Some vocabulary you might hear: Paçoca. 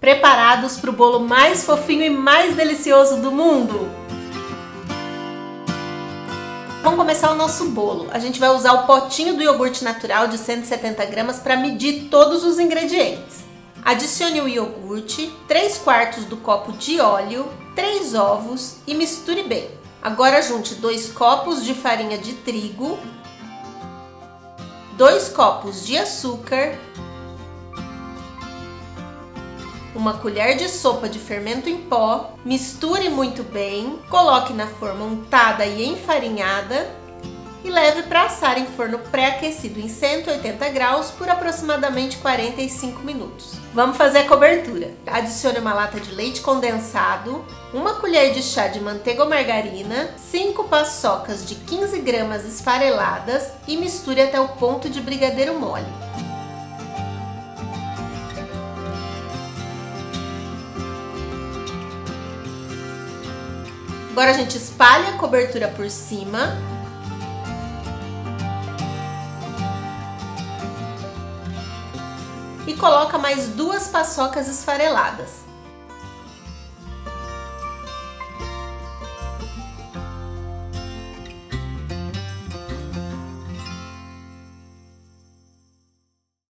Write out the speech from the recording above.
Preparados para o bolo mais fofinho e mais delicioso do mundo? Vamos começar o nosso bolo. A gente vai usar o potinho do iogurte natural de 170 gramas para medir todos os ingredientes. Adicione o iogurte, 3/4 do copo de óleo, 3 ovos e misture bem. Agora junte 2 copos de farinha de trigo, 2 copos de açúcar, 1 colher de sopa de fermento em pó, misture muito bem, coloque na forma untada e enfarinhada e leve para assar em forno pré-aquecido em 180 graus por aproximadamente 45 minutos. Vamos fazer a cobertura. Adicione uma lata de leite condensado, 1 colher de chá de manteiga ou margarina, 5 paçocas de 15 gramas esfareladas e misture até o ponto de brigadeiro mole. Agora a gente espalha a cobertura por cima. E coloca mais 2 paçocas esfareladas.